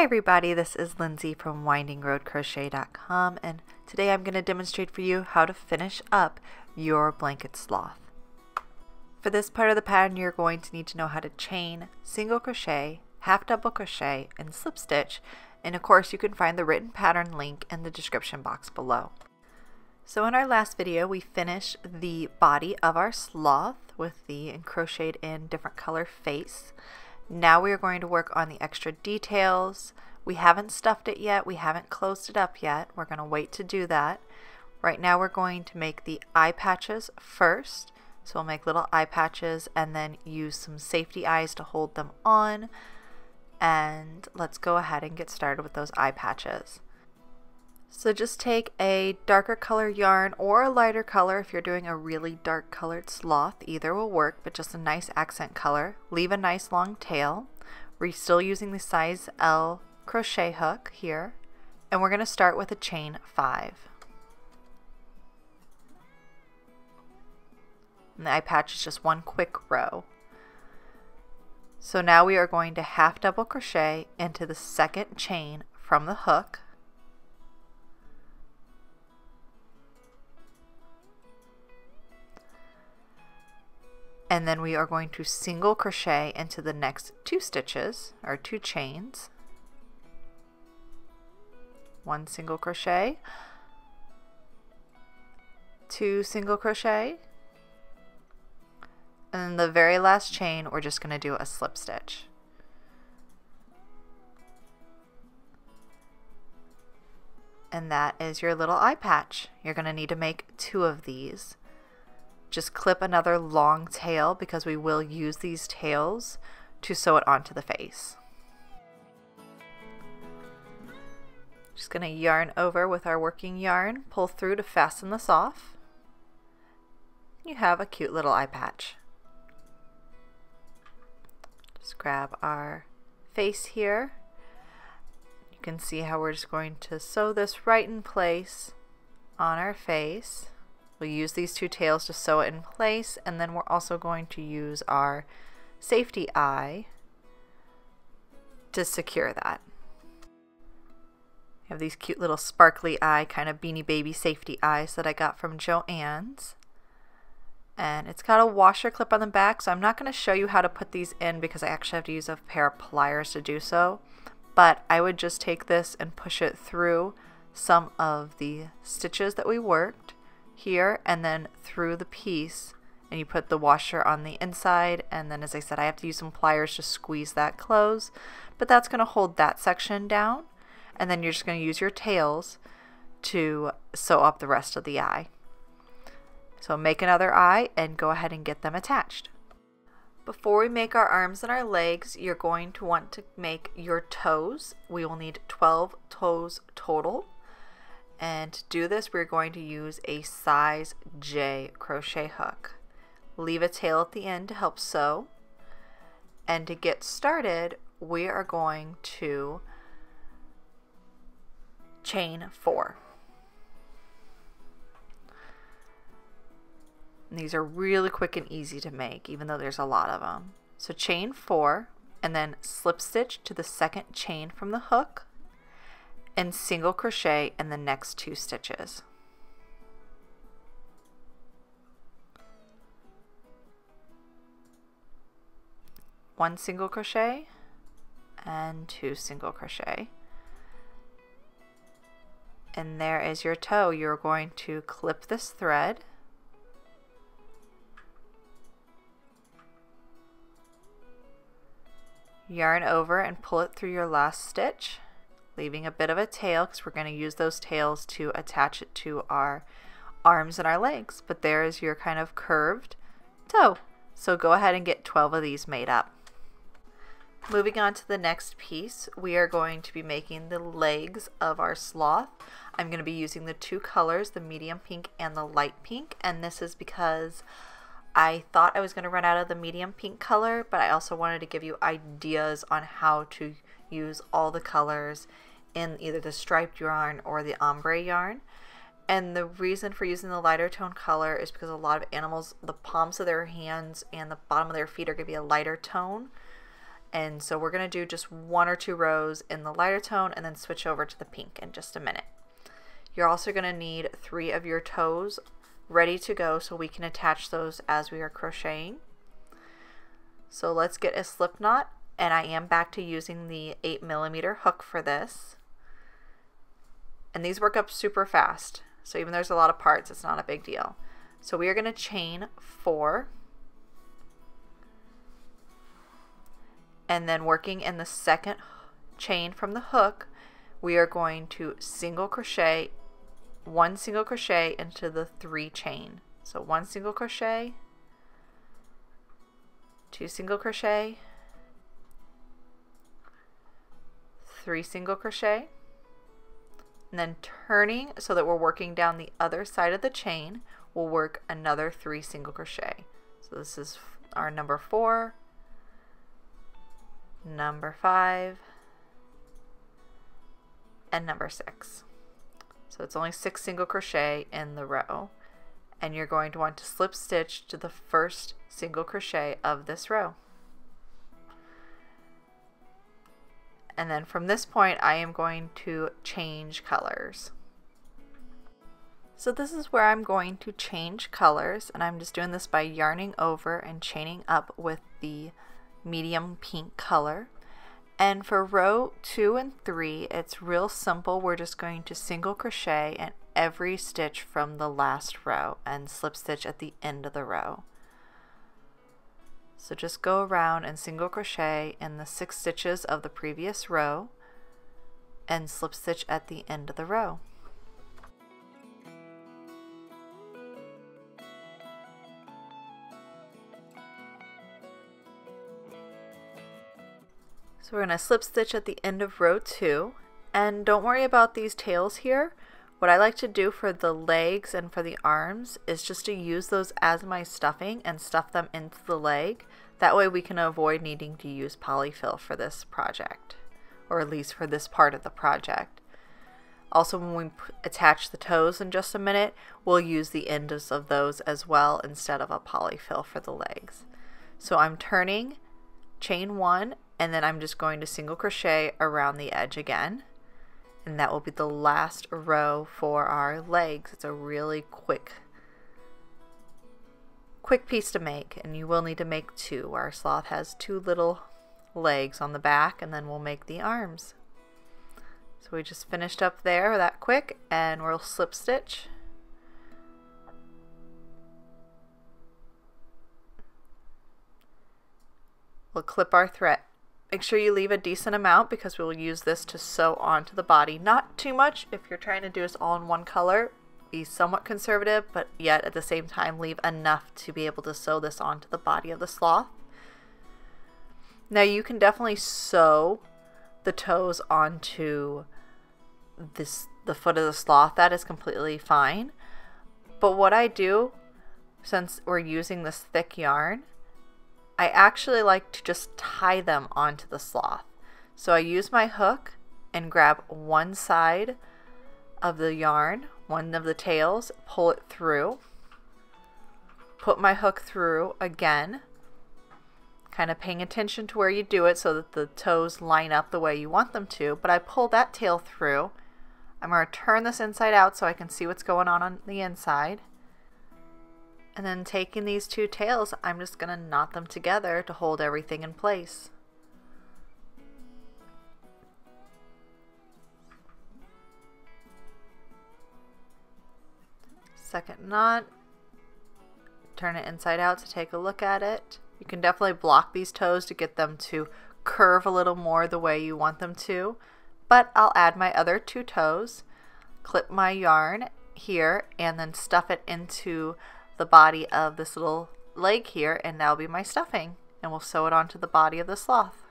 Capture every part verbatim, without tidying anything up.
Hi everybody, this is Lindsay from winding road crochet dot com, and today I'm going to demonstrate for you how to finish up your blanket sloth. For this part of the pattern, you're going to need to know how to chain, single crochet, half double crochet, and slip stitch, and of course you can find the written pattern link in the description box below. So in our last video, we finished the body of our sloth with the crocheted in different color face. Now we are going to work on the extra details. We haven't stuffed it yet. We haven't closed it up yet. We're going to wait to do that. Right now we're going to make the eye patches first. So we'll make little eye patches and then use some safety eyes to hold them on. And let's go ahead and get started with those eye patches. So just take a darker color yarn or a lighter color if you're doing a really dark colored sloth. Either will work, but just a nice accent color. Leave a nice long tail. We're still using the size L crochet hook here. And we're going to start with a chain five. And the eye patch is just one quick row. So now we are going to half double crochet into the second chain from the hook. And then we are going to single crochet into the next two stitches, or two chains. One single crochet, two single crochet, and then the very last chain, we're just going to do a slip stitch. And that is your little eye patch. You're going to need to make two of these. Just clip another long tail because we will use these tails to sew it onto the face. Just going to yarn over with our working yarn, pull through to fasten this off. You have a cute little eye patch. Just grab our face here. You can see how we're just going to sew this right in place on our face. We'll use these two tails to sew it in place, and then we're also going to use our safety eye to secure that. I have these cute little sparkly eye, kind of Beanie Baby safety eyes that I got from Jo-Ann's. And it's got a washer clip on the back, so I'm not going to show you how to put these in because I actually have to use a pair of pliers to do so. But I would just take this and push it through some of the stitches that we worked here and then through the piece, and you put the washer on the inside, and then as I said, I have to use some pliers to squeeze that close, but that's going to hold that section down, and then you're just going to use your tails to sew up the rest of the eye. So make another eye and go ahead and get them attached. Before we make our arms and our legs, you're going to want to make your toes. We will need twelve toes total. And to do this, we're going to use a size J crochet hook. Leave a tail at the end to help sew. And to get started, we are going to chain four. And these are really quick and easy to make, even though there's a lot of them. So chain four, and then slip stitch to the second chain from the hook, and single crochet in the next two stitches. One single crochet and two single crochet. And there is your toe. You're going to clip this thread . Yarn over and pull it through your last stitch, leaving a bit of a tail because we're going to use those tails to attach it to our arms and our legs. But there is your kind of curved toe. So go ahead and get twelve of these made up. Moving on to the next piece, we are going to be making the legs of our sloth. I'm going to be using the two colors, the medium pink and the light pink, and this is because I thought I was going to run out of the medium pink color, but I also wanted to give you ideas on how to use all the colors in either the striped yarn or the ombre yarn. And the reason for using the lighter tone color is because a lot of animals, the palms of their hands and the bottom of their feet are going to be a lighter tone, And so we're going to do just one or two rows in the lighter tone and then switch over to the pink in just a minute. You're also going to need three of your toes ready to go so we can attach those as we are crocheting. So let's get a slip knot, and I am back to using the eight millimeter hook for this. And these work up super fast, so even though there's a lot of parts, it's not a big deal. So we are going to chain four, and then working in the second chain from the hook, we are going to single crochet, one single crochet into the three chain. So one single crochet, two single crochet, three single crochet, and then turning so that we're working down the other side of the chain, we'll work another three single crochet. So this is our number four, number five, and number six. So it's only six single crochet in the row, and you're going to want to slip stitch to the first single crochet of this row. And then from this point I am going to change colors. So this is where I'm going to change colors, and I'm just doing this by yarning over and chaining up with the medium pink color. And for row two and three, it's real simple. We're just going to single crochet in every stitch from the last row and slip stitch at the end of the row. So just go around and single crochet in the six stitches of the previous row and slip stitch at the end of the row. So we're going to slip stitch at the end of row two, and don't worry about these tails here. What I like to do for the legs and for the arms is just to use those as my stuffing and stuff them into the leg. That way we can avoid needing to use polyfill for this project, or at least for this part of the project. Also, when we attach the toes in just a minute, we'll use the ends of those as well instead of a polyfill for the legs. So I'm turning, chain one, and then I'm just going to single crochet around the edge again, and that will be the last row for our legs. It's a really quick quick piece to make, and you will need to make two. Our sloth has two little legs on the back, and then we'll make the arms. So we just finished up there that quick, and we'll slip stitch . We'll clip our thread. Make sure you leave a decent amount because we will use this to sew onto the body. Not too much. If you're trying to do this all in one color, be somewhat conservative, but yet at the same time leave enough to be able to sew this onto the body of the sloth. Now you can definitely sew the toes onto this, the foot of the sloth. That is completely fine. But what I do, since we're using this thick yarn, I actually like to just tie them onto the sloth. So I use my hook and grab one side of the yarn, one of the tails, pull it through, put my hook through again, kind of paying attention to where you do it so that the toes line up the way you want them to, but I pull that tail through. I'm going to turn this inside out so I can see what's going on on the inside. And then taking these two tails, I'm just going to knot them together to hold everything in place. Second knot, turn it inside out to take a look at it. You can definitely block these toes to get them to curve a little more the way you want them to, but I'll add my other two toes, clip my yarn here, and then stuff it into the body of this little leg here, and that'll be my stuffing, and we'll sew it onto the body of the sloth.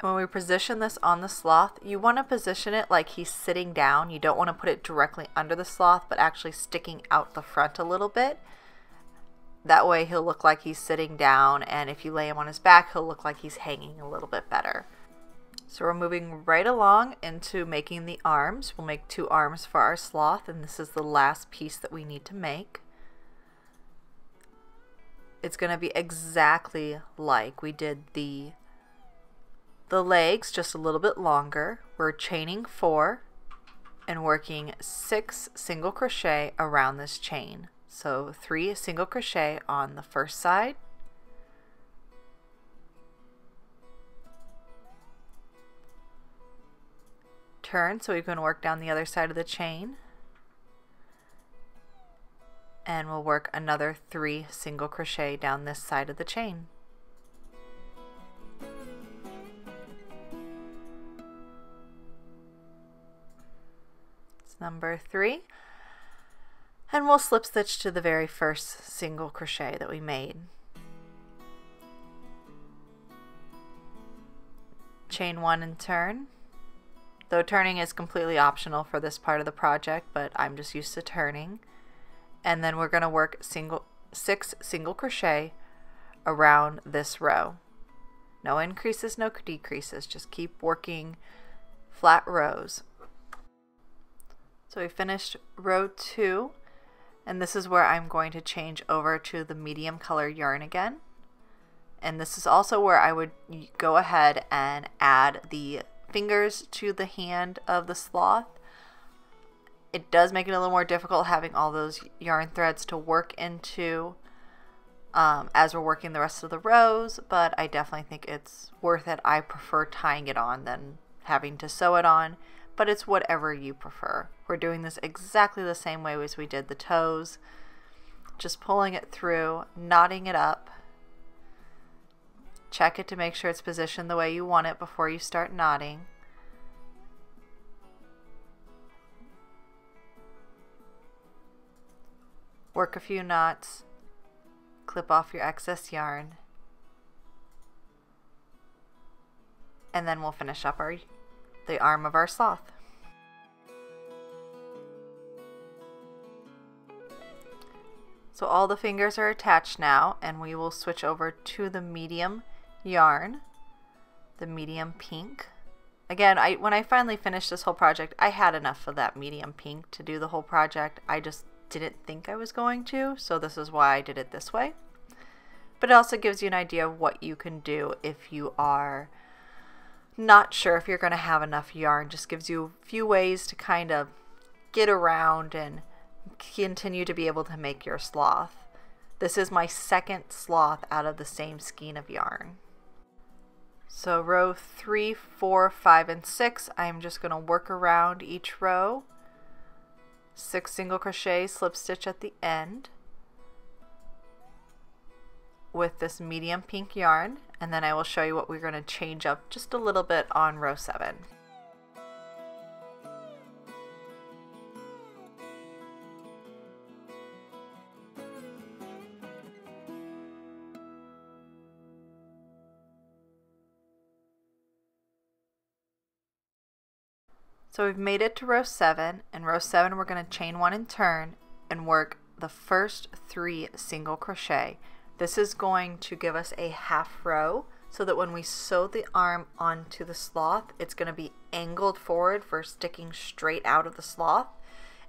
And when we position this on the sloth, you want to position it like he's sitting down. You don't want to put it directly under the sloth, but actually sticking out the front a little bit. That way he'll look like he's sitting down, and if you lay him on his back, he'll look like he's hanging a little bit better. So we're moving right along into making the arms. We'll make two arms for our sloth, and this is the last piece that we need to make. It's going to be exactly like we did the the legs just a little bit longer. We're chaining four and working six single crochet around this chain. So three single crochet on the first side, turn, so we can work down the other side of the chain, and we'll work another three single crochet down this side of the chain. It's number three. And we'll slip stitch to the very first single crochet that we made. Chain one and turn. Though turning is completely optional for this part of the project, but I'm just used to turning. And then we're going to work single six single crochet around this row. No increases, no decreases, just keep working flat rows. So we finished row two, and this is where I'm going to change over to the medium color yarn again. And this is also where I would go ahead and add the fingers to the hand of the sloth. It does make it a little more difficult having all those yarn threads to work into um, as we're working the rest of the rows, but I definitely think it's worth it. I prefer tying it on than having to sew it on, but it's whatever you prefer. We're doing this exactly the same way as we did the toes, just pulling it through, knotting it up. Check it to make sure it's positioned the way you want it before you start knotting. Work a few knots, clip off your excess yarn, and then we'll finish up our, the arm of our sloth. So all the fingers are attached now, and we will switch over to the medium yarn, the medium pink. Again, I when I finally finished this whole project, I had enough of that medium pink to do the whole project. I just didn't think I was going to, so this is why I did it this way. But it also gives you an idea of what you can do if you are not sure if you're going to have enough yarn. Just gives you a few ways to kind of get around and continue to be able to make your sloth. This is my second sloth out of the same skein of yarn. So row three, four, five, and six, I'm just going to work around each row. Six single crochet, slip stitch at the end with this medium pink yarn, and then I will show you what we're going to change up just a little bit on row seven. So we've made it to row seven. In row seven, we're going to chain one and turn and work the first three single crochet. This is going to give us a half row so that when we sew the arm onto the sloth, it's going to be angled forward for sticking straight out of the sloth.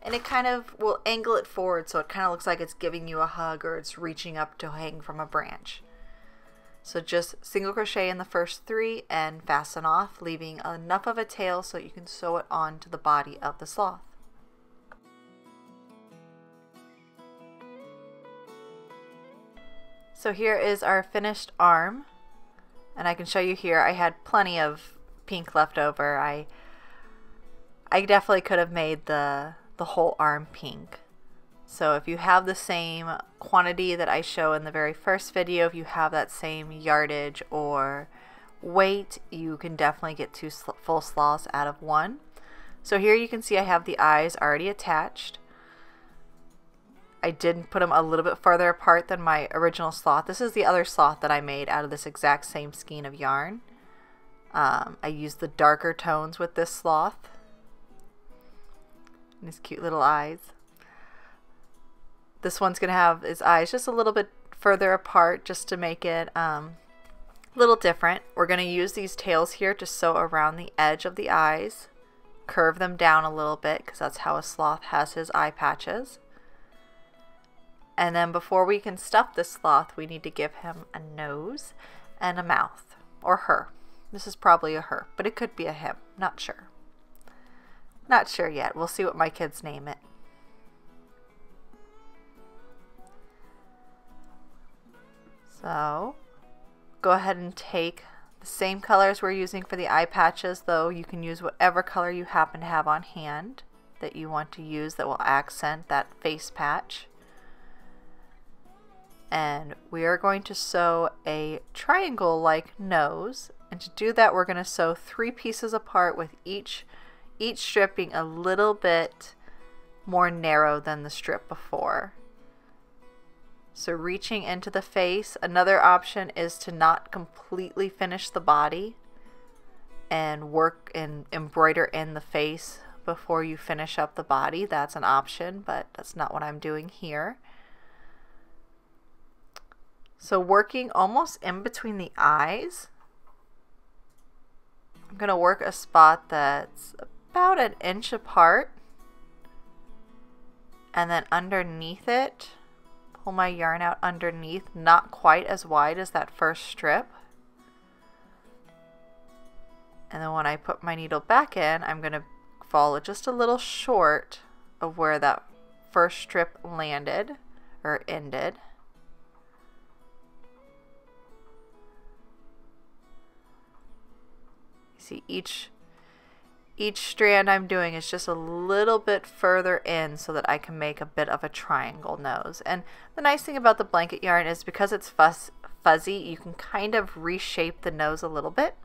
And it kind of will angle it forward so it kind of looks like it's giving you a hug or it's reaching up to hang from a branch. So just single crochet in the first three and fasten off, leaving enough of a tail so you can sew it on to the body of the sloth. So here is our finished arm, and I can show you here I had plenty of pink left over. I I definitely could have made the the whole arm pink. So if you have the same quantity that I show in the very first video, if you have that same yardage or weight, you can definitely get two full sloths out of one. So here you can see I have the eyes already attached. I did put them a little bit farther apart than my original sloth. This is the other sloth that I made out of this exact same skein of yarn. Um, I used the darker tones with this sloth. And his cute little eyes. This one's going to have his eyes just a little bit further apart just to make it um, a little different. We're going to use these tails here to sew around the edge of the eyes. Curve them down a little bit because that's how a sloth has his eye patches. And then before we can stuff this sloth, we need to give him a nose and a mouth, or her. This is probably a her, but it could be a him. Not sure. Not sure yet. We'll see what my kids name it. So go ahead and take the same colors we're using for the eye patches, though you can use whatever color you happen to have on hand that you want to use that will accent that face patch. And we are going to sew a triangle-like nose, and to do that we're going to sew three pieces apart, with each each strip being a little bit more narrow than the strip before. So reaching into the face. Another option is to not completely finish the body and work and embroider in the face before you finish up the body. That's an option, but that's not what I'm doing here. So working almost in between the eyes, I'm going to work a spot that's about an inch apart, and then underneath it, pull my yarn out underneath, not quite as wide as that first strip. And then when I put my needle back in, I'm going to fall just a little short of where that first strip landed or ended. See, each each strand I'm doing is just a little bit further in so that I can make a bit of a triangle nose. And the nice thing about the blanket yarn is because it's fuzz, fuzzy, you can kind of reshape the nose a little bit.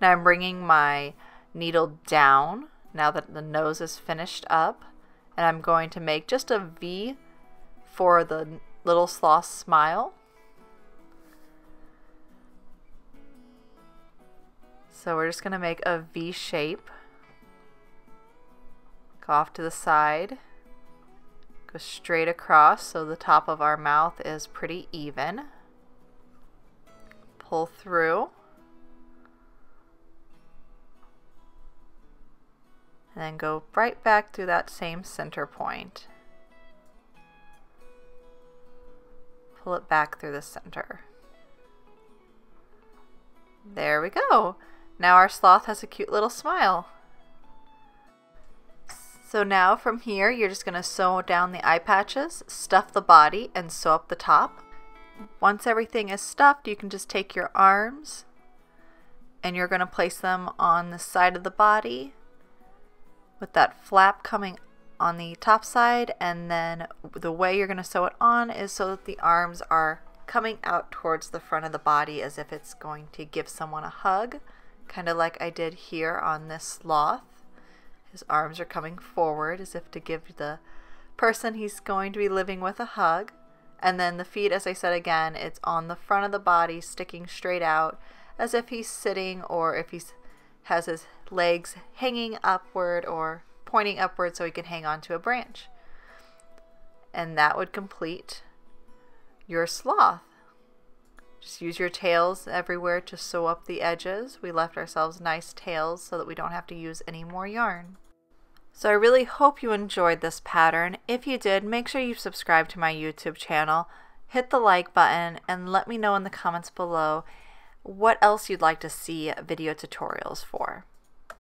Now I'm bringing my needle down now that the nose is finished up, and I'm going to make just a V for the little sloth smile. So we're just going to make a V shape, go off to the side, go straight across so the top of our mouth is pretty even, pull through, and then go right back through that same center point. Pull it back through the center. There we go. Now our sloth has a cute little smile. So now from here you're just going to sew down the eye patches, stuff the body, and sew up the top. Once everything is stuffed, you can just take your arms and you're going to place them on the side of the body with that flap coming on the top side, and then the way you're going to sew it on is so that the arms are coming out towards the front of the body as if it's going to give someone a hug. Kind of like I did here on this sloth. His arms are coming forward as if to give the person he's going to be living with a hug. And then the feet, as I said again, it's on the front of the body sticking straight out as if he's sitting, or if he's has his legs hanging upward or pointing upward so he can hang onto a branch. And that would complete your sloth. Just use your tails everywhere to sew up the edges. We left ourselves nice tails so that we don't have to use any more yarn. So I really hope you enjoyed this pattern. If you did, make sure you subscribe to my YouTube channel, hit the like button, and let me know in the comments below what else you'd like to see video tutorials for.